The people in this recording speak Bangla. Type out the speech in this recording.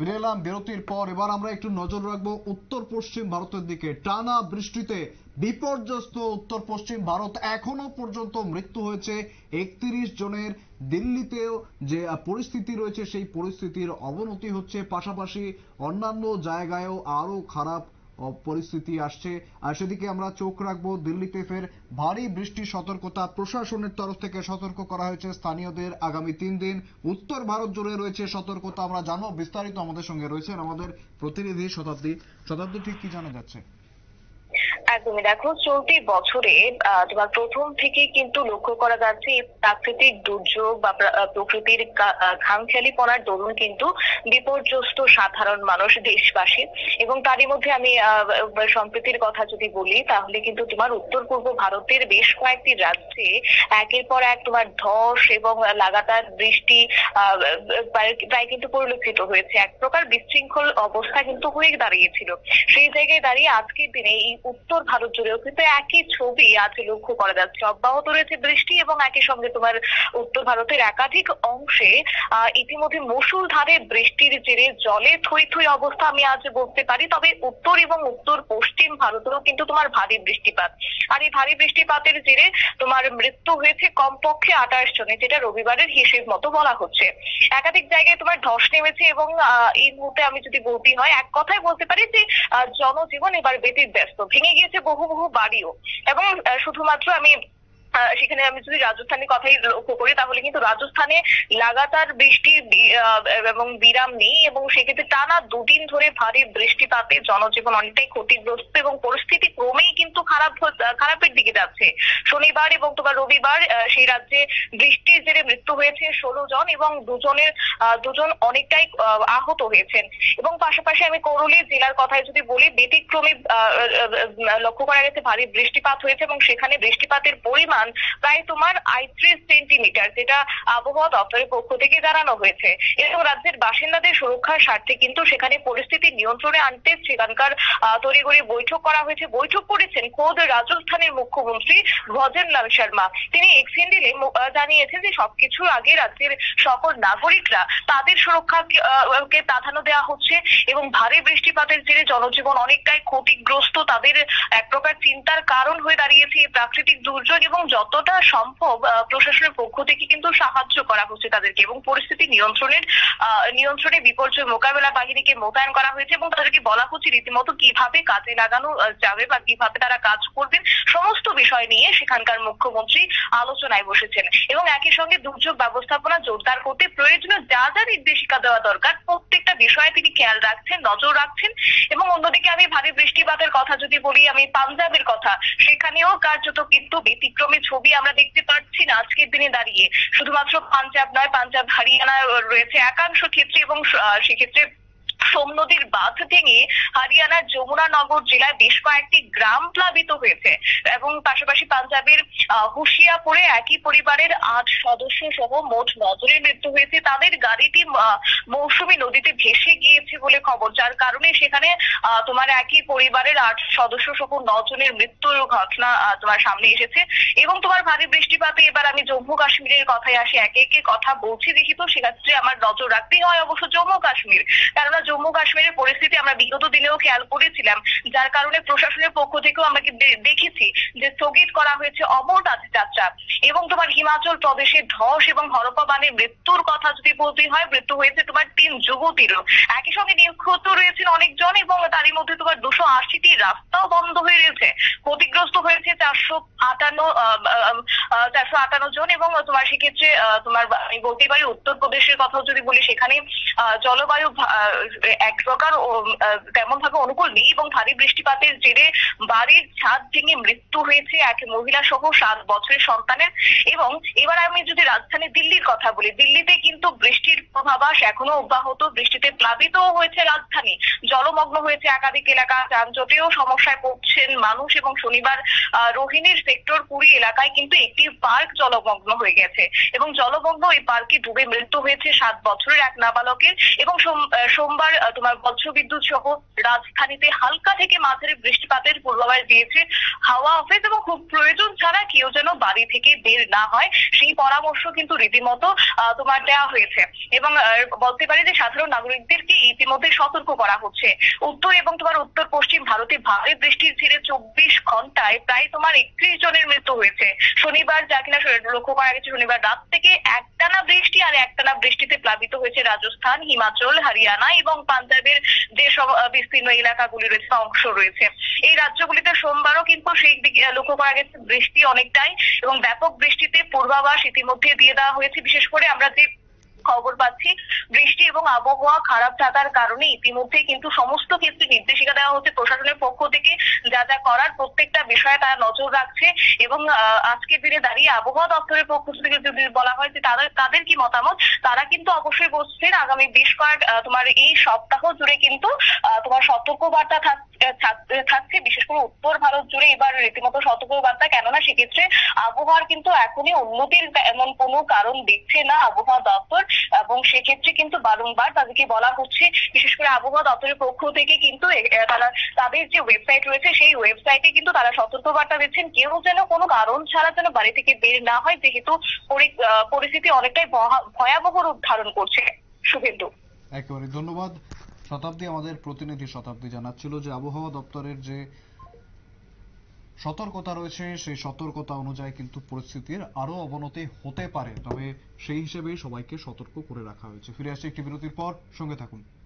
ফিরে এলাম বিরতির পর। এবার আমরা একটু নজর রাখবো উত্তর পশ্চিম ভারতের দিকে। টানা বৃষ্টিতে বিপর্যস্ত উত্তর পশ্চিম ভারত। এখনো পর্যন্ত মৃত্যু হয়েছে ৩১ জনের। দিল্লিতেও যে পরিস্থিতি রয়েছে সেই পরিস্থিতির অবনতি হচ্ছে, পাশাপাশি অন্যান্য জায়গায়ও আরও খারাপ পরিস্থিতি আসছে। আর সেদিকে আমরা চোখ রাখবো। দিল্লিতে ফের ভারী বৃষ্টির সতর্কতা, প্রশাসনের তরফ থেকে সতর্ক করা হয়েছে স্থানীয়দের। আগামী 3 দিন উত্তর ভারত জুড়ে রয়েছে সতর্কতা। আমরা জানবো বিস্তারিত, আমাদের সঙ্গে রয়েছেন আমাদের প্রতিনিধি শতাব্দী। শতাব্দী, ঠিক কি জানা যাচ্ছে? একদমই দেখো, চলতি বছরে তোমার প্রথম থেকে কিন্তু লক্ষ্য করা যাচ্ছে প্রাকৃতিক দুর্যোগ বা প্রকৃতির খামখেয়ালিপনার দরুন কিন্তু বিপর্যস্ত সাধারণ মানুষ, দেশবাসী। এবং তারই মধ্যে আমি সম্প্রতির কথা যদি বলি, তাহলে কিন্তু তোমার উত্তর পূর্ব ভারতের বেশ কয়েকটি রাজ্যে একের পর এক তোমার ধস এবং লাগাতার বৃষ্টি প্রায় কিন্তু পরিলক্ষিত হয়েছে। এক প্রকার বিশৃঙ্খল অবস্থা কিন্তু হয়ে দাঁড়িয়েছিল। সেই জায়গায় দাঁড়িয়ে আজকের দিনে এই উত্তর ভারত জুড়েও কিন্তু একই ছবি আজ লক্ষ্য করা যাচ্ছে। অব্যাহত রয়েছে বৃষ্টি এবং একই সঙ্গে তোমার উত্তর ভারতের একাধিক অংশে ইতিমধ্যে মুষলধারে বৃষ্টির জেরে জলে থই থই অবস্থা আমি আজ বলতে পারি। তবে উত্তর এবং উত্তর পশ্চিম ভারতেও কিন্তু তোমার ভারী বৃষ্টিপাত, আর এই ভারী বৃষ্টিপাতের জেরে তোমার মৃত্যু হয়েছে কমপক্ষে 28 জনের, যেটা রবিবারের হিসেব মতো বলা হচ্ছে। একাধিক জায়গায় তোমার ধস নেমেছে এবং এই মুহূর্তে আমি যদি বলতে হয়, এক কথায় বলতে পারি যে জনজীবন এবার ব্যতিব্যস্ত। ভেঙে গিয়েছে বহু বাড়িও। এবং শুধুমাত্র সেখানে আমি যদি রাজস্থানের কথাই লক্ষ্য করি, তাহলে কিন্তু রাজস্থানে লাগাতার বৃষ্টি এবং বিরাম নেই এবং সেক্ষেত্রে টানা 2 দিন ধরে ভারী বৃষ্টিপাতে জনজীবন অনেকটাই ক্ষতিগ্রস্ত এবং পরিস্থিতি ক্রমেই কিন্তু খারাপের দিকে যাচ্ছে। শনিবার এবং তোমার রবিবার সেই রাজ্যে বৃষ্টির জেরে মৃত্যু হয়েছে 16 জন এবং দুজন অনেকটাই আহত হয়েছেন। এবং পাশাপাশি আমি করলি জেলার কথায় যদি বলি, ব্যতিক্রমে লক্ষ্য করা গেছে ভারী বৃষ্টিপাত হয়েছে এবং সেখানে বৃষ্টিপাতের পরিমাণ প্রায় তোমার 38 সেন্টিমিটার, যেটা আবহাওয়া দপ্তরের পক্ষ থেকে জানানো হয়েছে। এবং রাজ্যের বাসিন্দাদের সুরক্ষার স্বার্থে কিন্তু সেখানে পরিস্থিতি নিয়ন্ত্রণে আনতে সেখানকার তড়িঘড়ি বৈঠক করা হয়েছে। বৈঠক করেছেন খোদ রাজস্থানের মুখ্যমন্ত্রী ভজনলাল শর্মা। তিনি এক স্যান্ডেলে জানিয়েছেন যে সবকিছুর আগে রাজ্যের সকল নাগরিকরা তাদের সুরক্ষাকে প্রাধান্য দেওয়া হচ্ছে এবং ভারী বৃষ্টিপাতের জেরে জনজীবন অনেকটাই ক্ষতিগ্রস্ত। তাদের এক প্রকার চিন্তার কারণ হয়ে দাঁড়িয়েছে এই প্রাকৃতিক দুর্যোগ এবং যতটা সম্ভব প্রশাসনের পক্ষ থেকে কিন্তু সাহায্য করা হচ্ছে তাদেরকে এবং পরিস্থিতি নিয়ন্ত্রণে বিপর্যয় মোকাবেলা বাহিনীকে মোতায়েন করা হয়েছে এবং তাদেরকে বলা হচ্ছে রীতিমতো কিভাবে কাজে লাগানো যাবে বা কিভাবে তারা কাজ করবেন, সমস্ত বিষয় নিয়ে সেখানকার মুখ্যমন্ত্রী আলোচনায় বসেছেন। এবং একই সঙ্গে দুর্যোগ ব্যবস্থাপনা জোরদার করতে প্রয়োজনীয় যা যা নির্দেশিকা দেওয়া দরকার প্রত্যেকটা বিষয়ে তিনি খেয়াল রাখছেন, নজর রাখছেন। এবং অন্যদিকে আমি ভারী বৃষ্টিপাতের কথা যদি বলি, আমি পাঞ্জাবের কথা, সেখানেও কার্যত কিন্তু ব্যতিক্রমী ছবি আমরা দেখতে পাচ্ছি না আজকের দিনে দাঁড়িয়ে। শুধুমাত্র পাঞ্জাব নয়, পাঞ্জাব হারিয়ানা রয়েছে একাংশ ক্ষেত্রে এবং সেক্ষেত্রে সোম নদীর বাঁধ ভেঙে হরিয়ানার যমুনানগর জেলায় বেশ কয়েকটি গ্রাম প্লাবিত হয়েছে। এবং পাশাপাশি পাঞ্জাবের হুশিয়ারপুরে একই পরিবারের 8 সদস্য সহ মোট 9 জনের মৃত্যু হয়েছে। তাদের গাড়িটি মৌসুমী নদীতে ভেসে গিয়েছে বলে খবর, যার কারণে সেখানে তোমার একই পরিবারের 8 সদস্য সহ 9 জনের মৃত্যুর ঘটনা তোমার সামনে এসেছে। এবং তোমার ভারী বৃষ্টিপাতে এবার আমি জম্মু কাশ্মীরের কথায় আসি। একে কথা বলছি যেহেতু, সেক্ষেত্রে আমার নজর রাখতেই হয় অবশ্য জম্মু কাশ্মীর, কারণ জম্মু কাশ্মীরের পরিস্থিতি আমরা বিগত দিনেও খেয়াল করেছিলাম, যার কারণে প্রশাসনের পক্ষ থেকেও আমরা দেখেছি যে স্থগিত করা হয়েছে অমরনাথ যাত্রা। এবং তোমার হিমাচল প্রদেশে ধস এবং হরপ্পা বানের মৃত্যুর কথা যদি বলতে হয়, মৃত্যু হয়েছে তোমার 3 যুবতীরও। একই সঙ্গে নিহত রয়েছেন অনেকজন এবং তারই মধ্যে তোমার 280টি রাস্তাও বন্ধ হয়ে রয়েছে। ক্ষতিগ্রস্ত হয়েছে 458 জন এবং তোমার সেক্ষেত্রে তোমার আমি বলতে পারি উত্তর প্রদেশের কথা যদি বলি, সেখানে জলবায়ু এক প্রকার তেমন ভাবে অনুকূল নেই এবং ভারী বৃষ্টিপাতের জেরে বাড়ির ছাদ ভেঙে মৃত্যু হয়েছে এক মহিলা সহ 7 বছরের সন্তানের। এবং এবার আমি যদি রাজধানী দিল্লির কথা বলি, দিল্লিতে কিন্তু বৃষ্টির পূর্বাভাস এখনো অব্যাহত। বৃষ্টিতে প্লাবিত হয়েছে রাজধানী, জলমগ্ন হয়েছে একাধিক এলাকা, যানজটেও সমস্যায় পড়ছেন মানুষ। এবং শনিবার রোহিণীর সেক্টর 20 এলাকায় কিন্তু একটি পার্ক জলমগ্ন হয়ে গেছে এবং জলমগ্ন এই পার্কে ডুবে মৃত্যু হয়েছে 7 বছরের এক নাবালকের। এবং সোমবার তোমার বজ্রবিদ্যুৎ সহ রাজধানীতে হালকা থেকে মাঝারি বৃষ্টিপাতের পূর্বাভাস দিয়েছে হাওয়া অফিস, এবং খুব প্রয়োজন ছাড়া কেউ যেন বাড়ি থেকে বের না হয় সেই পরামর্শ কিন্তু রীতিমতো তোমার দেওয়া হয়েছে। এবং বলতে পারি যে সাধারণ নাগরিকদেরকে ইতিমধ্যে সতর্ক করা হচ্ছে। উত্তর এবং তোমার উত্তর পশ্চিম ভারতে ভারী বৃষ্টির ঝড়ে 24 ঘন্টায় প্রায় তোমার 31 জনের মৃত্যু হয়েছে। শনিবার যা কিনা লক্ষ্য করা গেছে, শনিবার রাত থেকে একটানা বৃষ্টি, আর একটানা বৃষ্টিতে প্লাবিত হয়েছে রাজস্থান, হিমাচল, হরিয়ানা এবং পাঞ্জাবের যেসব বিস্তীর্ণ এলাকাগুলি রয়েছে অংশ রয়েছে এই রাজ্যগুলিতে। সোমবারও কিন্তু সেই দিকে লক্ষ্য করা গেছে বৃষ্টি অনেকটাই, এবং ব্যাপক বৃষ্টিতে পূর্বাভাস ইতিমধ্যে দিয়ে দেওয়া হয়েছে। বিশেষ করে আমরা যে খবর পাচ্ছি বৃষ্টি এবং আবহাওয়া খারাপ থাকার কারণে ইতিমধ্যে কিন্তু সমস্ত ক্ষেত্রে নির্দেশিকা দেওয়া হচ্ছে প্রশাসনের পক্ষ থেকে, যা যা করার প্রত্যেকটা বিষয়ে তারা নজর রাখছে। এবং আজকের দিনে দাঁড়িয়ে আবহাওয়া দপ্তরের পক্ষ থেকে যদি বলা হয় যে তাদের কি মতামত, তারা কিন্তু অবশ্যই বলছেন আগামী বেশ কয়েক তোমার এই সপ্তাহ জুড়ে কিন্তু তোমার সতর্কবার্তা থাকছে। বিশেষ করে উত্তর ভারত জুড়ে এবার রীতিমতো সতর্কবার্তা, কেননা সেক্ষেত্রে আবহাওয়ার কিন্তু এখনই উন্নতির এমন কোনো কারণ দেখছে না আবহাওয়া দপ্তর, এবং সেক্ষেত্রে কিন্তু বারংবার তাদেরকে বলা হচ্ছে। বিশেষ করে আবহাওয়া দপ্তরের পক্ষ থেকে কিন্তু তারা তাদের যে ওয়েবসাইট রয়েছে সেই ওয়েবসাইটে কিন্তু তারা সতর্কবার্তা দিচ্ছেন কেউ যেন কোনো কারণ ছাড়া যেন বাড়ি থেকে বের না হয়, যেহেতু পরিস্থিতি অনেকটাই ভয়াবহ রূপ ধারণ করছে। শুভেন্দু, একেবারে ধন্যবাদ শতাব্দী। আমাদের প্রতিনিধি শতাব্দী জানাচ্ছিল যে আবহাওয়া দপ্তরের যে সতর্কতা রয়েছে সেই সতর্কতা অনুযায়ী কিন্তু পরিস্থিতির আরো অবনতি হতে পারে, তবে সেই হিসেবেই সবাইকে সতর্ক করে রাখা হয়েছে। ফিরে আসছি একটি বিরতির পর, সঙ্গে থাকুন।